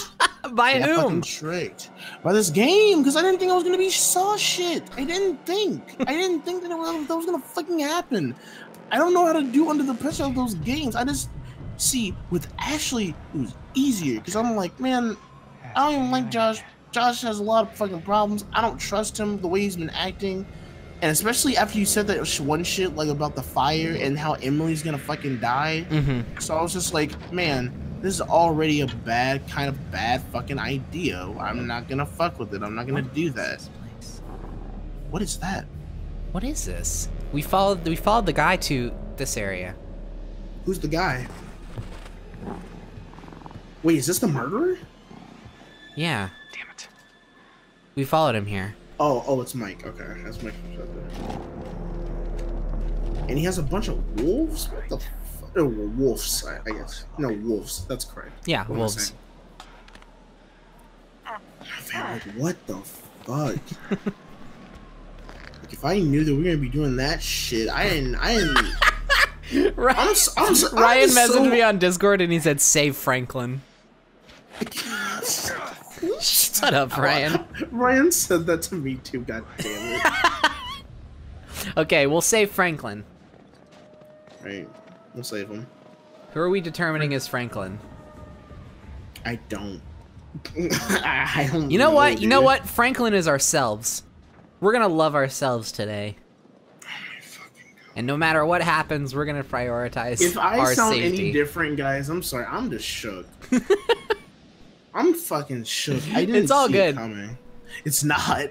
By whom? I got fucking tricked. By this game, because I didn't think I was going to be Saw shit. I didn't think. I didn't think that, it was, that was going to fucking happen. I don't know how to do under the pressure of those games. I just... See, with Ashley, it was easier, because I'm like, man, I don't even like Josh. Josh has a lot of fucking problems. I don't trust him the way he's been acting. And especially after you said that one shit, like, about the fire and how Emily's gonna fucking die. Mm-hmm. So I was just like, man, this is already a bad, kind of bad fucking idea. I'm not gonna fuck with it. I'm not gonna do that. What is that? What is this? We followed, we followed the guy to this area. Who's the guy? Wait, is this the murderer? Yeah. Damn it. We followed him here. Oh, oh, it's Mike. Okay, that's Mike. And he has a bunch of wolves? What the fuck? Oh, wolves, I, I guess. No, wolves. That's correct. Yeah, what wolves. Man, like, what the fuck? Like, if I knew that we were going to be doing that shit, I didn't... I didn't... Ryan, I'm so, I'm so, Ryan messaged so... me on Discord and he said, "Save Franklin." Shut up, Ryan. Ryan said that to me too. God damn it. Okay, we'll save Franklin. Right, we'll save him. Who are we determining is Franklin? I don't. I don't. You know, know what? Dude. You know what? Franklin is ourselves. We're gonna love ourselves today. And no matter what happens, we're gonna prioritize. If I our sound safety. any different, guys, I'm sorry. I'm just shook. I'm fucking shook. I didn't it's all see good. it coming. It's not.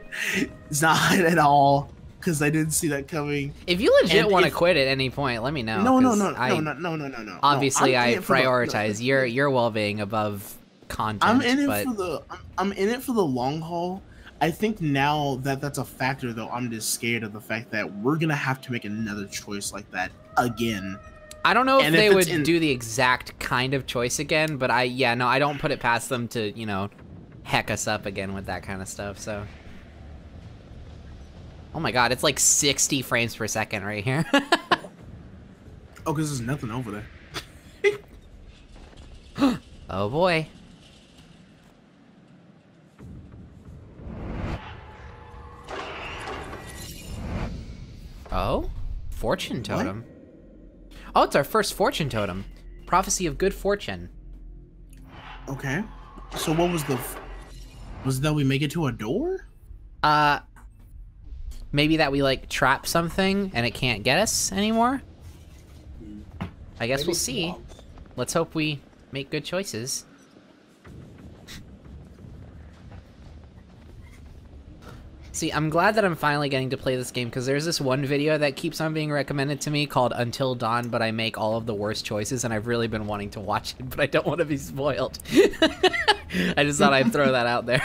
It's not at all. Because I didn't see that coming. If you legit want to quit at any point, let me know. No, no, no, I, no, no, no, no, no, no. Obviously, I prioritize the, no, your your well-being above content. I'm in but... it for the. I'm in it for the long haul. I think now that that's a factor, though, I'm just scared of the fact that we're going to have to make another choice like that again. I don't know if they would do the exact kind of choice again, but I, yeah, no, I don't put it past them to, you know, heck us up again with that kind of stuff, so. Oh my god, it's like sixty frames per second right here. Oh, because there's nothing over there. Oh boy. Oh? Fortune totem. What? Oh, it's our first fortune totem. Prophecy of good fortune. Okay. So what was the... F was that we make it to a door? Uh... Maybe that we, like, trap something and it can't get us anymore? I guess maybe. We'll see. Let's hope we make good choices. See, I'm glad that I'm finally getting to play this game, because there's this one video that keeps on being recommended to me called Until Dawn, but I make all of the worst choices, and I've really been wanting to watch it, but I don't want to be spoiled. I just thought I'd throw that out there.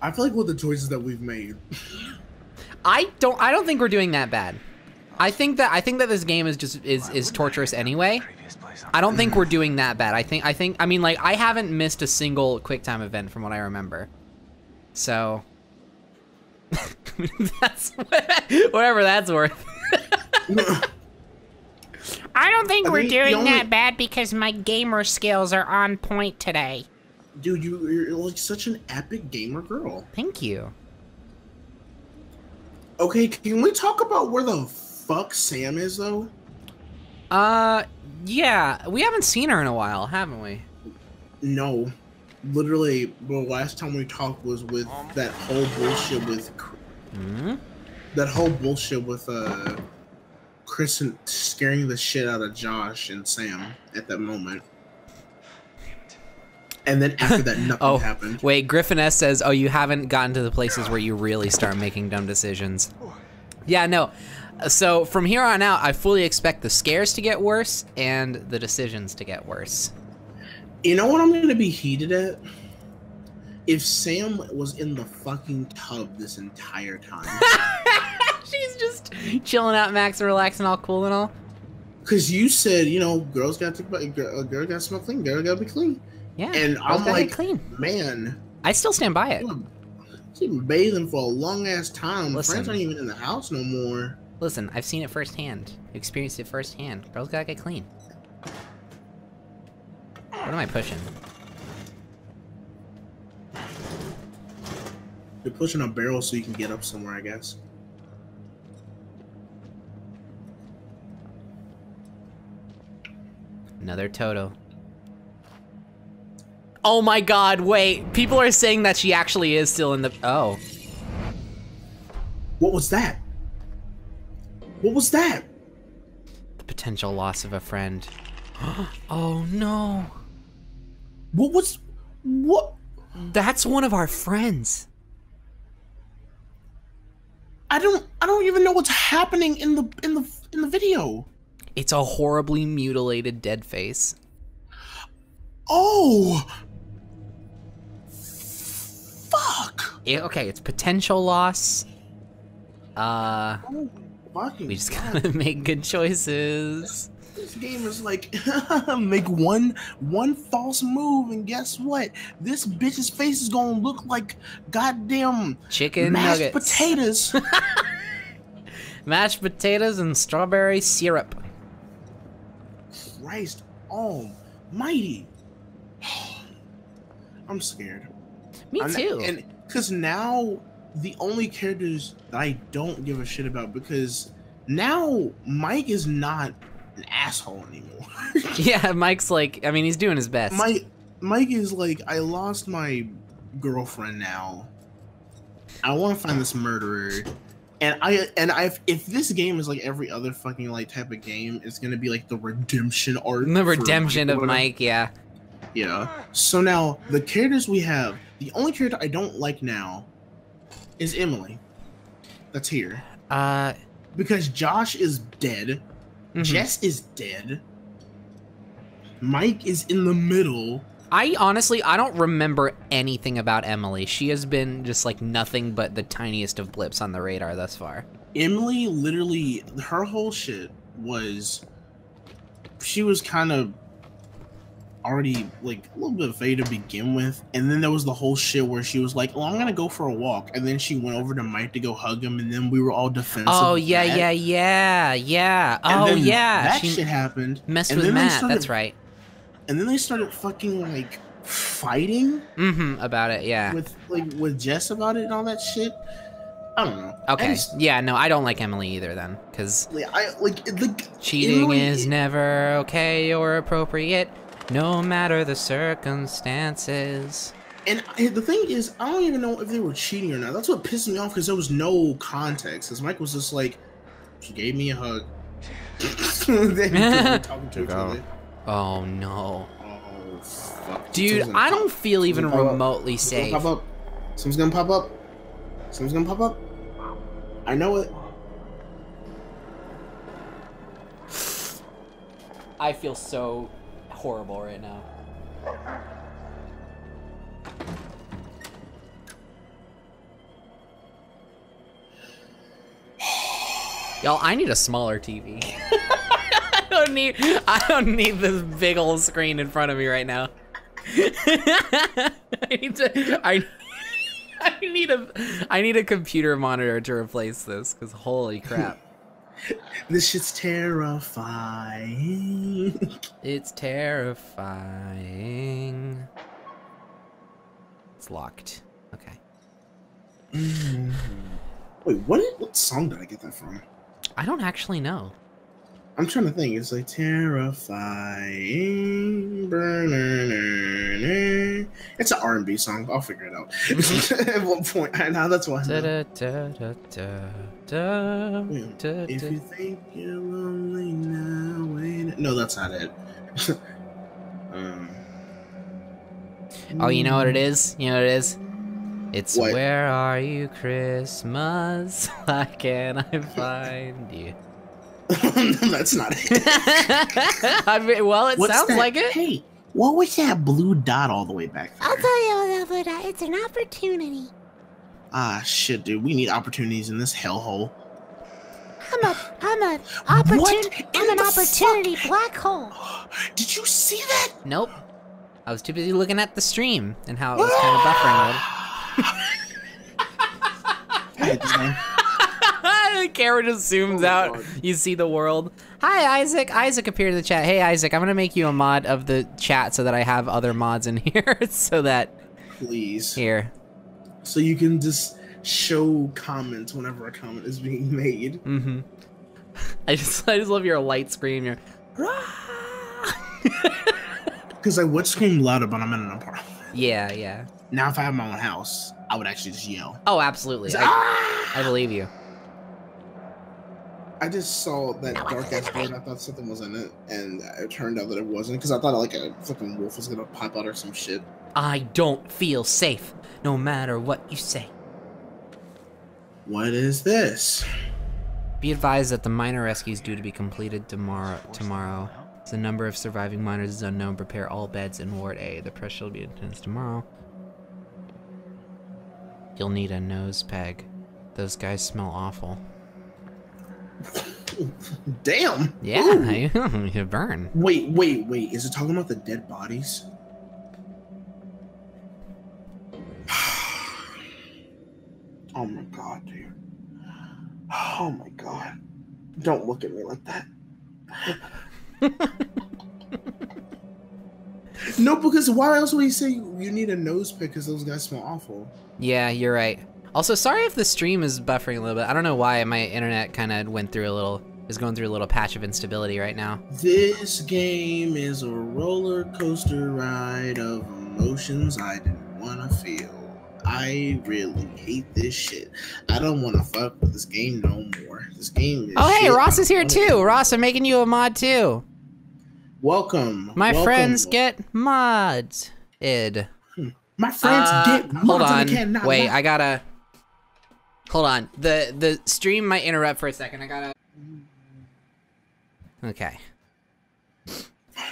I feel like with the choices that we've made. I don't I don't think we're doing that bad. I think that I think that this game is just is is torturous anyway. I don't think we're doing that bad. I think I think I mean like I haven't missed a single QuickTime event from what I remember. So that's whatever that's worth. I don't think I we're mean, doing only... that bad because my gamer skills are on point today. Dude, you you're like such an epic gamer girl. Thank you. Okay, can we talk about where the fuck Sam is though? Uh, yeah. We haven't seen her in a while, haven't we? No. Literally, the well, last time we talked was with that whole bullshit with... Mm-hmm. That whole bullshit with, uh... Chris scaring the shit out of Josh and Sam at that moment. And then after that, nothing oh, happened. Wait, Griffin S says, oh, you haven't gotten to the places where you really start making dumb decisions. Yeah, no. So from here on out, I fully expect the scares to get worse and the decisions to get worse. You know what I'm going to be heated at? If Sam was in the fucking tub this entire time. She's just chilling out, Max, relaxing, all cool and all. Because you said, you know, girls got to girl, girl got to smell clean, girl got to be clean. Yeah, and I'm like, clean. Man, I still stand by it. She's been bathing for a long ass time. Listen, friends aren't even in the house no more. Listen, I've seen it firsthand, experienced it firsthand. Girls gotta get clean. What am I pushing? You're pushing a barrel so you can get up somewhere, I guess. Another Toto. Oh my god, wait. People are saying that she actually is still in the... Oh. What was that? What was that? The potential loss of a friend. Oh no. What was... What? That's one of our friends. I don't... I don't even know what's happening in the... in the... in the video. It's a horribly mutilated dead face. Oh! Fuck! It, okay, it's potential loss. Uh... Oh, we just gotta God. make good choices. This game is like, make one one false move, and guess what? This bitch's face is gonna look like goddamn... Chicken mashed nuggets. Potatoes. Mashed potatoes and strawberry syrup. Christ almighty. I'm scared. Me I'm too. Not, and because now the only characters that I don't give a shit about, because now Mike is not an asshole anymore. Yeah, Mike's like, I mean, he's doing his best. Mike, Mike is like, I lost my girlfriend now. I want to find this murderer. And I and I if this game is like every other fucking like type of game, it's gonna be like the redemption arc. The redemption of Mike, yeah. Yeah. So now the characters we have, the only character I don't like now, is Emily. That's here. Uh, because Josh is dead, mm-hmm. Jess is dead, Mike is in the middle. I honestly, I don't remember anything about Emily. She has been just like nothing but the tiniest of blips on the radar thus far. Emily literally, her whole shit was, she was kind of already like a little bit faded to begin with. And then there was the whole shit where she was like, oh, I'm going to go for a walk. And then she went over to Mike to go hug him. And then we were all defensive. Oh, yeah, yeah, yeah, yeah. And oh, yeah. That she shit happened. Messed with Matt, started, that's right. And then they started fucking like fighting mm-hmm, about it, yeah. With like with Jess about it and all that shit. I don't know. Okay, just, yeah, no, I don't like Emily either then, because like, like, like, cheating Emily, is never okay or appropriate, no matter the circumstances. And I, the thing is, I don't even know if they were cheating or not. That's what pissed me off, because there was no context. Because Mike was just like, she gave me a hug. They were talking to each other. Oh no. Oh, fuck. Dude, I don't feel even remotely safe. Something's gonna pop up. Something's gonna pop up. Something's gonna pop up. I know it. I feel so horrible right now. Y'all, I need a smaller T V. I don't need I don't need this big old screen in front of me right now. I need to I, I need a I need a computer monitor to replace this, because holy crap. This shit's terrifying. It's terrifying. It's locked. Okay. Mm-hmm. Wait, what what song did I get that from? I don't actually know. I'm trying to think. It's like terrifying. It's an R and B song. I'll figure it out. At one point, I know that's why. Da, da, da, da, da, yeah. da, if da. you think you're lonely now, wait. No, that's not it. um. Oh, you know what it is? You know what it is? It's what? Where Are You Christmas? Why can't I find you? That's not it. I mean, well, it What's sounds that? like it. Hey, what was that blue dot all the way back there? I'll tell you about that blue dot. It's an opportunity. Ah, shit, dude. We need opportunities in this hellhole. I'm a, I'm a opportunity. I'm an opportunity fuck? black hole. Did you see that? Nope. I was too busy looking at the stream and how it was kind of buffering. I The camera just zooms oh out. God. You see the world. Hi, Isaac. Isaac appeared in the chat. Hey, Isaac, I'm gonna make you a mod of the chat so that I have other mods in here, so that please here, so you can just show comments whenever a comment is being made. Mm-hmm. I just, I just love your light scream. Your because I would scream louder, but I'm in an apartment. Yeah, yeah. Now, if I have my own house, I would actually just yell. Oh, absolutely. I, ah! I believe you. I just saw that dark-ass bird and I thought something was in it, and it turned out that it wasn't, because I thought like a fucking wolf was gonna pop out or some shit. I don't feel safe, no matter what you say. What is this? Be advised that the miner rescue is due to be completed tomorrow. Tomorrow, the number of surviving miners is unknown. Prepare all beds in Ward A. The pressure will be intense tomorrow. You'll need a nose peg. Those guys smell awful. Damn. Yeah, you burn. Wait, wait, wait. Is it talking about the dead bodies? Oh my god, dude. Oh my god. Don't look at me like that. No, because why else would he say you need a nose pick because those guys smell awful? Yeah, you're right. Also, sorry if the stream is buffering a little bit. I don't know why my internet kind of went through a little, is going through a little patch of instability right now. This game is a roller coaster ride of emotions I didn't want to feel. I really hate this shit. I don't want to fuck with this game no more. This game is Oh, hey, shit. Ross is here too. Ross, I'm making you a mod too. Welcome. My Welcome. friends get mods. Id. My friends uh, get mods. Hold on. Cannot Wait, mod. I gotta... Hold on. The the stream might interrupt for a second. I gotta... Okay.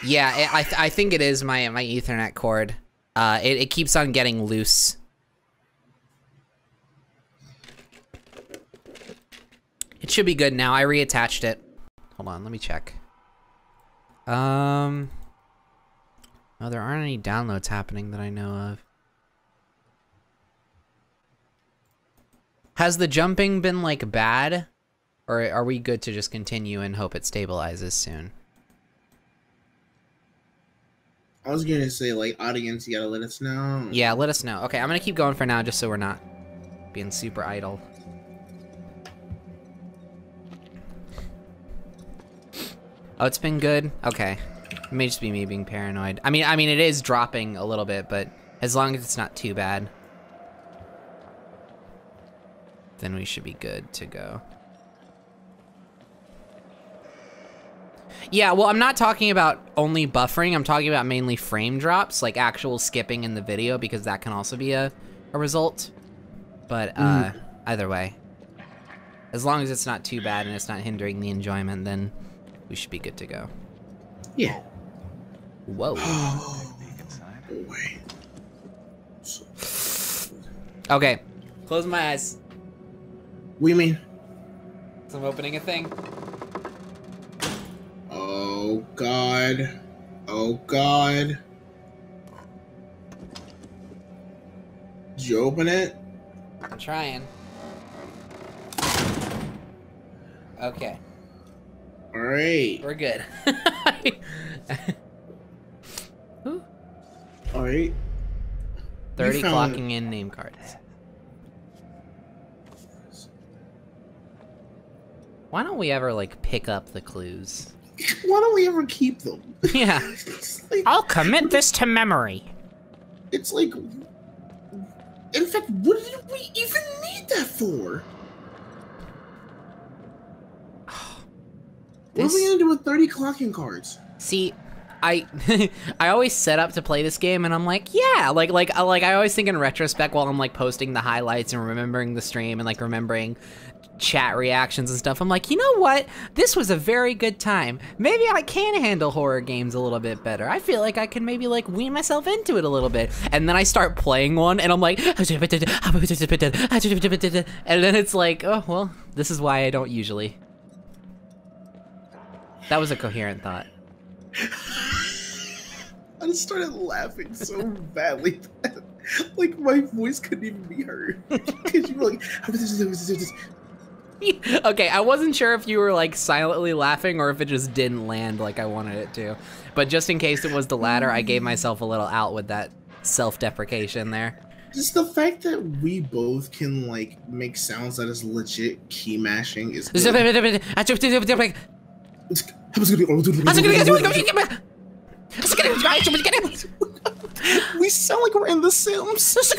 Yeah, I, I think it is my my Ethernet cord. Uh, it, it keeps on getting loose. It should be good now. I reattached it. Hold on, let me check. Um... Oh, there aren't any downloads happening that I know of. Has the jumping been, like, bad? Or are we good to just continue and hope it stabilizes soon? I was gonna say, like, audience, you gotta let us know. Yeah, let us know. Okay, I'm gonna keep going for now just so we're not being super idle. Oh, it's been good? Okay. It may just be me being paranoid. I mean, I mean, it is dropping a little bit, but as long as it's not too bad, then we should be good to go. Yeah, well, I'm not talking about only buffering. I'm talking about mainly frame drops, like actual skipping in the video, because that can also be a, a result. But uh, mm. either way, as long as it's not too bad and it's not hindering the enjoyment, then we should be good to go. Yeah. Whoa. Okay. Close my eyes. What do you mean? So I'm opening a thing. Oh god. Oh god. Did you open it? I'm trying. Okay. Alright. We're good. Alright. thirty clocking in name cards. Why don't we ever, like, pick up the clues? Why don't we ever keep them? Yeah. Like, I'll commit this to memory. It's like... In fact, what did we even need that for? This... What are we gonna do with thirty clocking cards? See, I I always set up to play this game, and I'm like, yeah, like like like I always think in retrospect while I'm like posting the highlights and remembering the stream and like remembering chat reactions and stuff. I'm like, you know what? This was a very good time. Maybe I can handle horror games a little bit better. I feel like I can maybe like wean myself into it a little bit. And then I start playing one, and I'm like, and then it's like, oh well, this is why I don't usually. That was a coherent thought. I just started laughing so badly that, like, my voice couldn't even be heard. Because you were like, okay, I wasn't sure if you were, like, silently laughing or if it just didn't land like I wanted it to. But just in case it was the latter, I gave myself a little out with that self-deprecation there. Just the fact that we both can, like, make sounds that is legit key mashing is good. We sound like we're in The Sims.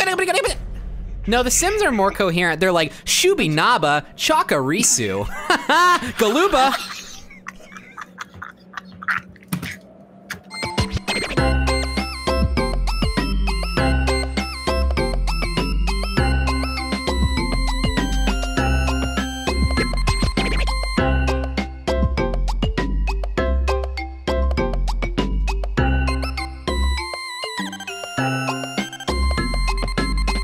No, The Sims are more coherent. They're like Shubinaba, Chakarisu, Galuba.